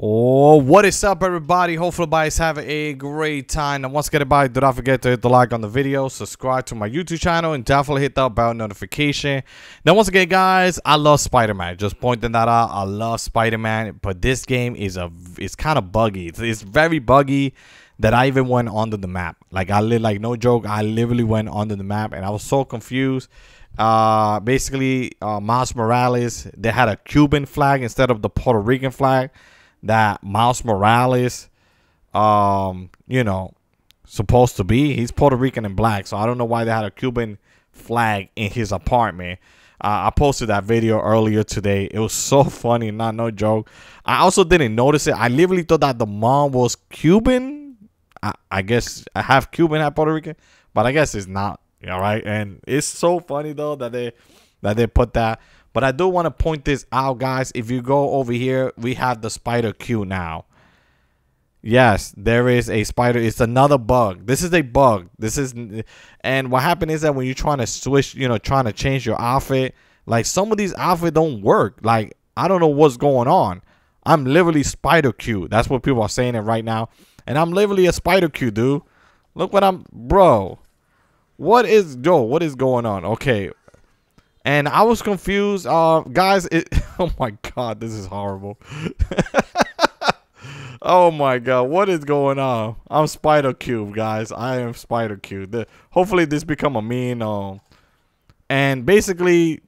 Oh, what is up, everybody? Hopefully you guys have a great time. And once again, everybody, do not forget to hit the like on the video, subscribe to my YouTube channel, and definitely hit that bell notification. Now, once again, guys, I love Spider-Man. Just pointing that out, I love Spider-Man, but this game is kind of buggy. It's very buggy that I even went onto the map. Like, no joke, I literally went onto the map, and I was so confused. Basically, Miles Morales, they had a Cuban flag instead of the Puerto Rican flag that Miles Morales, you know, supposed to be. He's Puerto Rican and black, so I don't know why they had a Cuban flag in his apartment. I posted that video earlier today. It was so funny, not no joke. I also didn't notice it. I literally thought that the mom was Cuban. I guess I have Cuban, half Puerto Rican, but I guess it's not. All right, and it's so funny though that they put that. But I do want to point this out, guys. If you go over here, we have the Spider-Cube now. Yes, there is a spider. It's another bug. This is a bug. And what happened is that when you're trying to switch, you know, trying to change your outfit, like some of these outfits don't work. Like, I don't know what's going on. I'm literally Spider-Cube. That's what people are saying it right now. And I'm literally a Spider-Cube, dude. Look what I'm, bro. What is going on? Okay. And I was confused, guys. Oh my god, this is horrible. Oh my god, what is going on? I'm Spider-Cube, guys. I am Spider-Cube. Hopefully this become a meme. And basically,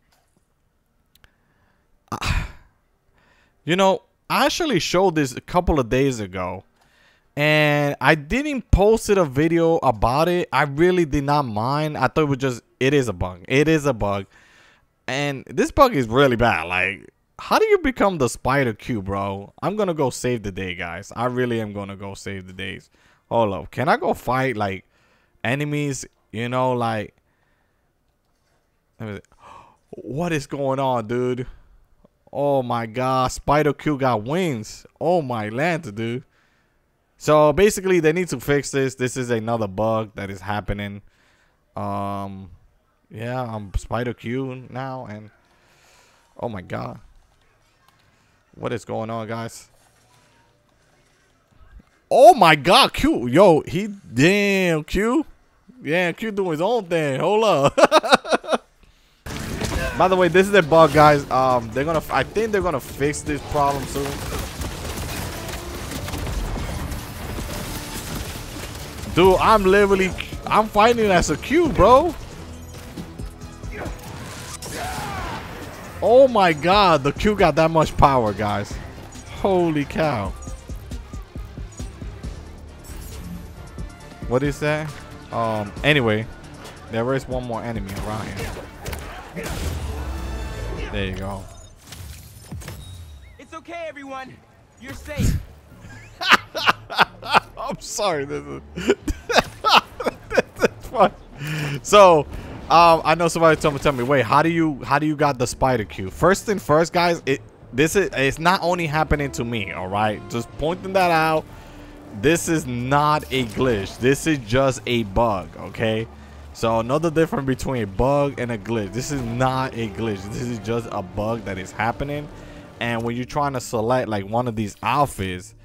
you know, I actually showed this a couple of days ago, and I didn't post a video about it. I really did not mind. I thought it was just, it is a bug. It is a bug. And this bug is really bad. Like, how do you become the Spider-Cube, bro? I'm going to go save the day, guys. I really am going to go save the days. Hold up. Can I go fight, like, enemies? You know, like... What is going on, dude? Oh, my God. Spider-Cube got wings. Oh, my land, dude. So, basically, they need to fix this. This is another bug that is happening. Yeah, I'm Spider-Cube now, and oh my god, what is going on, guys? Oh my god, Q, yo, he damn Q, yeah, Q doing his own thing. Hold up. By the way, this is a bug, guys. They're gonna, I think they're gonna fix this problem soon. Dude, I'm literally, I'm fighting as a Q, bro. Oh my god, the Q got that much power, guys. Holy cow. What is that? Anyway, there is one more enemy around here. There you go. It's okay, everyone. You're safe. I'm sorry. This is fun. So... I know somebody told me, wait, how do you got the Spider-Cube? First thing first, guys, it's not only happening to me, all right? Just pointing that out. This is not a glitch. This is just a bug, okay? So another difference between a bug and a glitch. This is not a glitch. This is just a bug that is happening. And when you're trying to select like one of these outfits,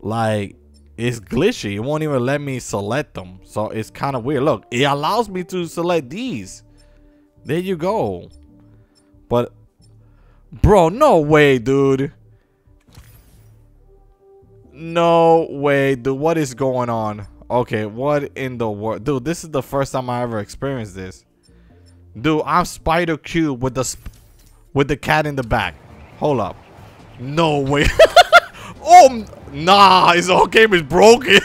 like it's glitchy. It won't even let me select them, so it's kind of weird. Look, it allows me to select these. There you go. But bro, no way, dude. No way, dude. What is going on? Okay, what in the world, dude? This is the first time I ever experienced this, dude. I'm Spider-Cube with the cat in the back. Hold up. No way. Oh, nah, his whole game is broken.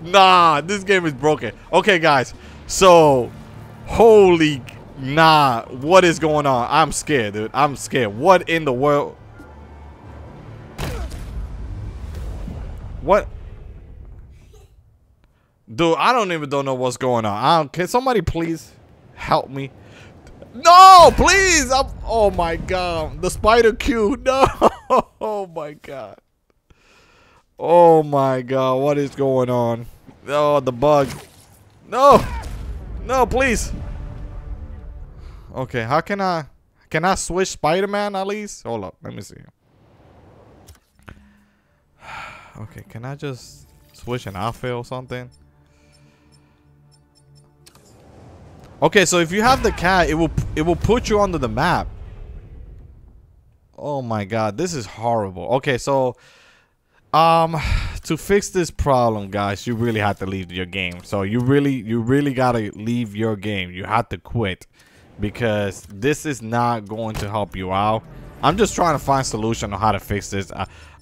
Nah, this game is broken. Okay, guys, so, holy, nah, what is going on? I'm scared, dude. I'm scared. What in the world? What? Dude, I don't even know what's going on. Can somebody please help me? No, please. Oh, my God. The Spider-Cube. No. Oh, my God. Oh, my God. What is going on? Oh, the bug. No. No, please. Okay, how can I switch Spider-Man at least? Hold up. Let me see. Okay, can I just switch an outfit or something? Okay, so if you have the cat, it will put you onto the map. Oh my god, this is horrible. Okay, so to fix this problem, guys, you really have to leave your game. So you really gotta leave your game. You have to quit because this is not going to help you out. I'm just trying to find a solution on how to fix this.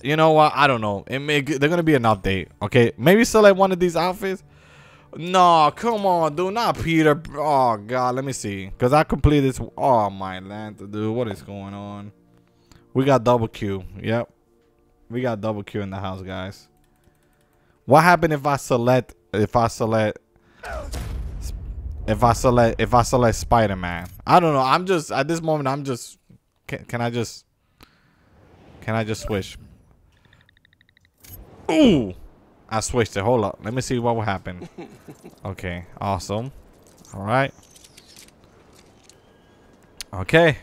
You know what? I don't know. They're gonna be an update. Okay, maybe select one of these outfits. No, come on, dude, not Peter. Oh god, let me see, because I completed this. Oh my land, dude, what is going on? We got double Q. Yep, we got double Q in the house, guys. What happened if I select if I select Spider-Man? I don't know. I'm just at this moment. I'm just. Can I just switch? Ooh, I switched it. Hold up. Let me see what will happen. Okay, awesome. All right. Okay.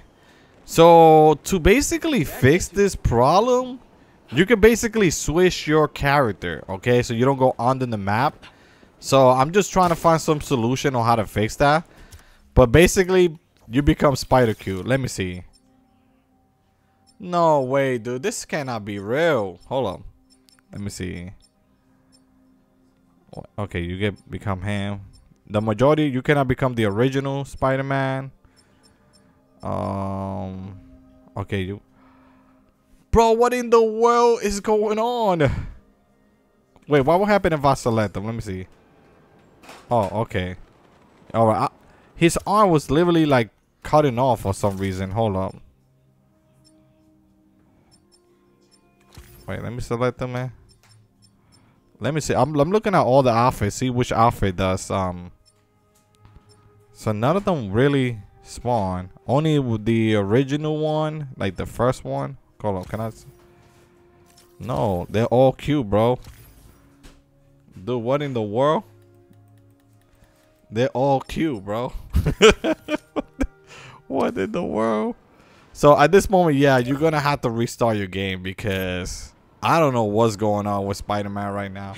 So to basically fix this problem, you can basically switch your character. Okay, so you don't go under the map. So I'm just trying to find some solution on how to fix that. But basically, you become Spider-Cube. Let me see. No way, dude. This cannot be real. Hold on. Let me see. Okay, you become him. The majority, you cannot become the original Spider-Man. Okay, you. Bro, what in the world is going on? Wait, what will happen if I select them? Let me see. Oh, okay. All right. His arm was literally like cutting off for some reason. Hold up. Wait, let me select them, man. Let me see. I'm looking at all the outfits, see which outfit does. So none of them really spawn. Only with the original one, like the first one. Hold on, can I? No, they're all cute, bro. Dude, what in the world? They're all cute, bro. What in the world? So at this moment, yeah, you're gonna have to restart your game because I don't know what's going on with Spider-Man right now.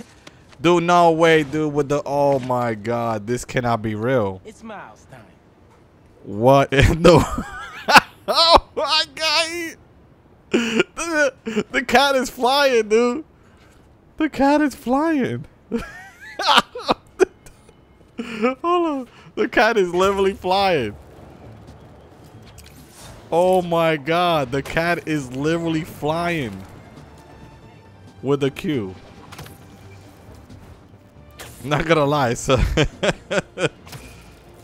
Dude, no way, dude, with the oh my god, this cannot be real. It's Miles time. What in the oh my god. The cat is flying, dude. The cat is flying. Hold on. The cat is literally flying. Oh my god, the cat is literally flying with a Q. Not gonna lie, so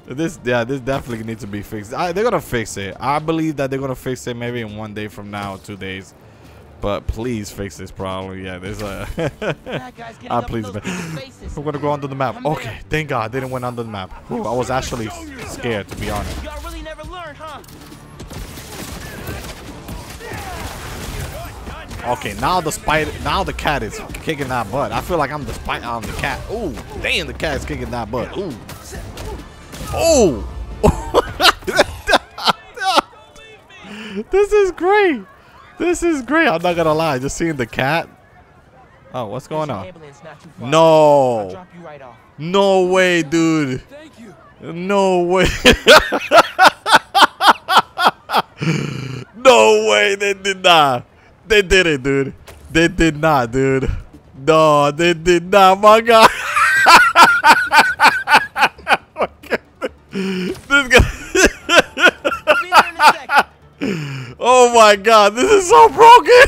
this definitely needs to be fixed. They're gonna fix it. I believe that they're gonna fix it maybe in 1 day from now, 2 days. But please fix this problem. Yeah, there's a please. I'm gonna go under the map. Okay, thank god they didn't went under the map. Ooh, I was actually scared, to be honest. Y'all really never learned, huh? Okay, now the cat is kicking that butt. I feel like I'm the spider. I'm the cat. Ooh, damn, the cat is kicking that butt. Ooh, oh, this is great. This is great. I'm not gonna lie, just seeing the cat. Oh, what's going on? No, no way, dude. No way. No way. They did not. They did it, dude. They did not, dude. No, they did not. My god. Okay. This guy. Oh my god, this is so broken.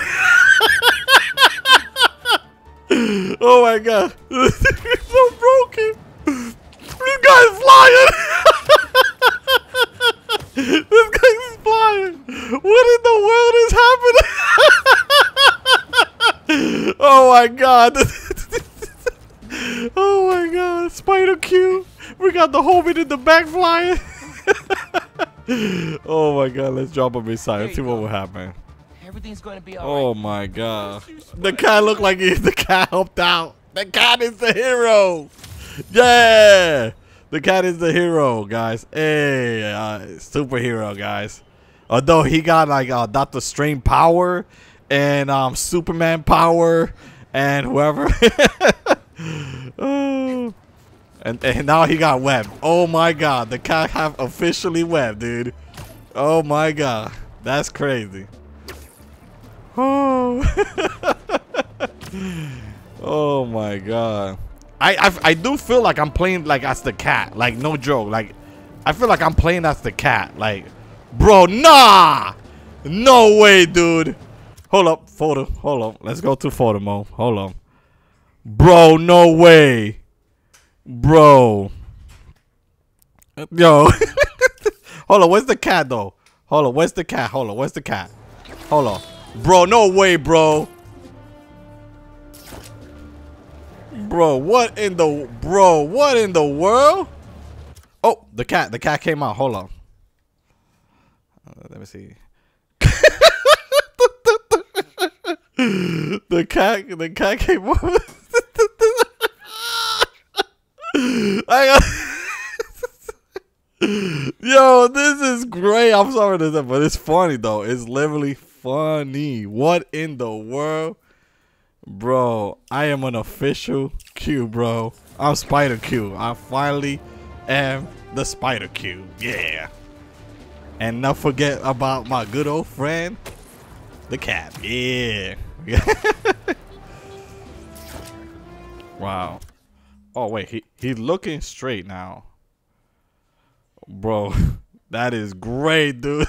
Oh my god, this is so broken. This guy is flying. This guy is flying. What in the world is happening? Oh my god. Oh my god. Spider-Cube. We got the homie in the back flying. Oh my god. Let's drop him inside. Let's see what will happen. Everything's gonna be all right. Oh my god. The cat looked like the cat helped out. The cat is the hero. Yeah. The cat is the hero, guys. Hey. Superhero, guys. Although he got like Dr. Strange power. And Superman power and whoever. And now he got webbed. Oh my god, the cat have officially webbed, dude. Oh my god, that's crazy. Oh, oh my god. I do feel like I'm playing like as the cat, like no joke. Like I feel like I'm playing as the cat, like bro, nah, no way, dude. Hold up, photo, hold up. Let's go to photo mode. Hold on, bro, no way, bro. Yo, hold on, where's the cat though? Hold on, where's the cat? Hold on, where's the cat? Hold on, bro, no way, bro. Bro, what in the world? Oh, the cat came out. Hold on. Let me see. the cat came out. Yo, this is great. I'm sorry to say, but it's funny though. It's literally funny. What in the world? Bro, I am an official Cube, bro. I'm Spider-Cube. I finally am the Spider-Cube. Yeah. And not forget about my good old friend, the cat. Yeah. Wow. Oh, wait. He's looking straight now. Bro, that is great, dude.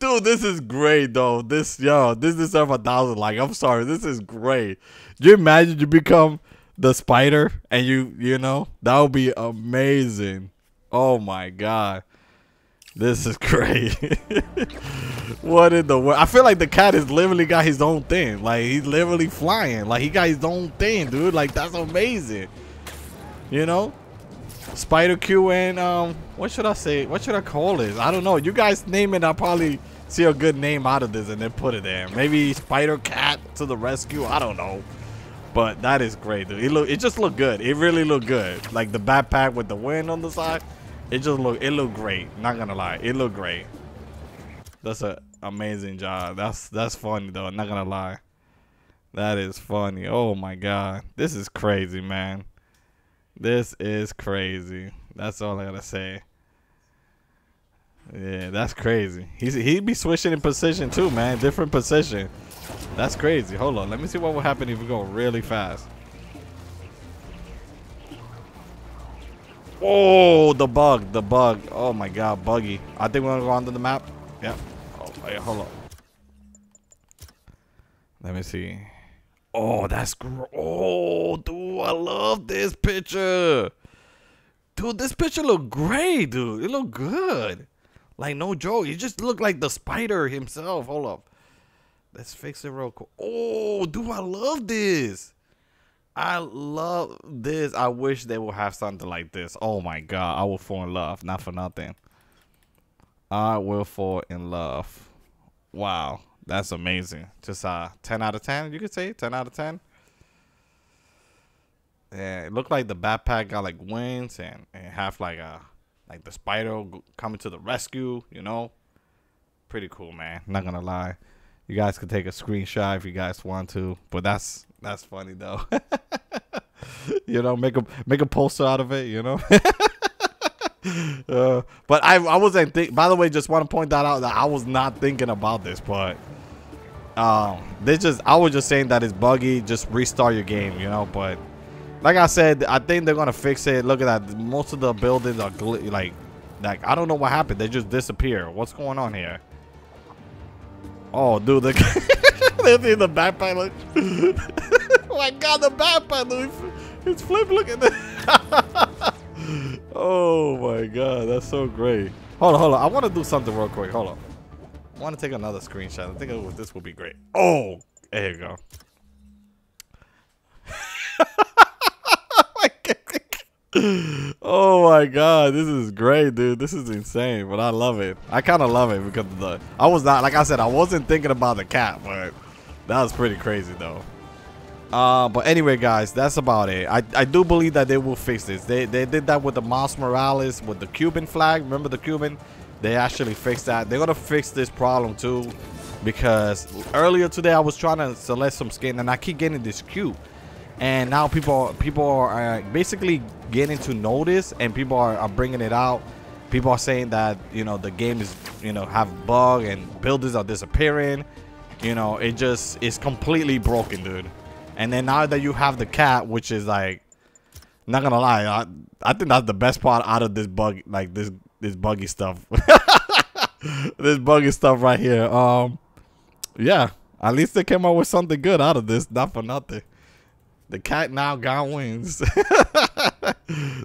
Dude, this is great though. This, yo, this deserves 1,000 likes. I'm sorry, this is great. Do you imagine you become the spider and you know, that would be amazing. Oh my god, this is great. What in the world? I feel like the cat has literally got his own thing. Like he's literally flying. Like he got his own thing, dude. Like that's amazing. You know, Spider-Q and what should I say? What should I call it? I don't know. You guys name it. I'll probably see a good name out of this and then put it there. Maybe Spider-Cat to the rescue. I don't know. But that is great, dude. It just looked good. It really looked good. Like the backpack with the wind on the side. It just looked. It looked great. Not gonna lie. It looked great. That's an amazing job. That's funny though. Not gonna lie. That is funny. Oh my god. This is crazy, man. This is crazy. That's all I gotta say. Yeah, that's crazy. He'd be switching in position too, man. Different position. That's crazy. Hold on. Let me see what will happen if we go really fast. Oh, the bug. The bug. Oh my god, buggy. I think we're gonna go onto the map. Yep. Oh, wait, hold on. Let me see. Oh, that's great. Oh, dude, I love this picture. Dude, this picture look great, dude. It look good. Like, no joke. You just look like the spider himself. Hold up. Let's fix it real quick. Oh, dude, I love this. I love this. I wish they would have something like this. Oh, my God. I will fall in love. Not for nothing. I will fall in love. Wow. That's amazing. Just 10 out of 10, you could say 10 out of 10. Yeah, it looked like the backpack got like wings and have like a like the spider coming to the rescue, you know. Pretty cool, man. Not gonna lie. You guys could take a screenshot if you guys want to, but that's funny though. You know, make a poster out of it, you know. But I wasn't think. By the way, just want to point that out that I was not thinking about this, but I was just saying that it's buggy. Just restart your game, you know. But like I said, I think they're gonna fix it. Look at that. Most of the buildings are like I don't know what happened. They just disappear. What's going on here? Oh, dude, the the backpack. Look. Oh my god, the backpack. Look, it's flipped. Look at that. Oh my god, that's so great. Hold on, I want to do something real quick. Hold on, I want to take another screenshot. I think this will be great. Oh, there you go. Oh my god, this is great, dude. This is insane, but I love it. I kind of love it because I was not, like I said, I wasn't thinking about the cat, but that was pretty crazy though. But anyway, guys, that's about it. I do believe that they will fix this. They did that with the Miles Morales with the Cuban flag. Remember the Cuban? They actually fixed that. They're gonna fix this problem too, because earlier today I was trying to select some skin and I keep getting this cube, and now people are basically getting to notice, and people are bringing it out. People are saying that, you know, the game is, you know, have bug and builders are disappearing. You know, it just is completely broken, dude. And then now that you have the cat, which is like, not gonna lie, I think that's the best part out of this bug, like this buggy stuff. This buggy stuff right here. Yeah, at least they came up with something good out of this, not for nothing. The cat now gone wins.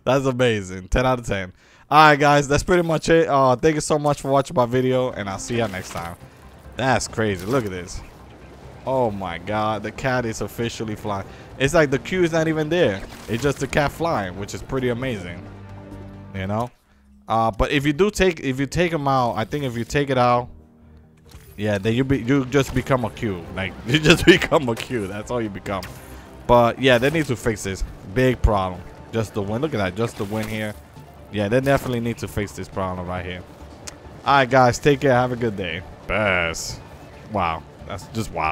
That's amazing. 10 out of 10. All right, guys, that's pretty much it. Thank you so much for watching my video, and I'll see y'all next time. That's crazy. Look at this. Oh, my God. The cat is officially flying. It's like the Q is not even there. It's just the cat flying, which is pretty amazing, you know? But if you take them out, I think if you take it out, yeah, then you just become a Q. Like, you just become a Q. That's all you become. But, yeah, they need to fix this. Big problem. Just the win. Look at that. Just the win here. Yeah, they definitely need to fix this problem right here. All right, guys. Take care. Have a good day. Best. Wow. That's just wow.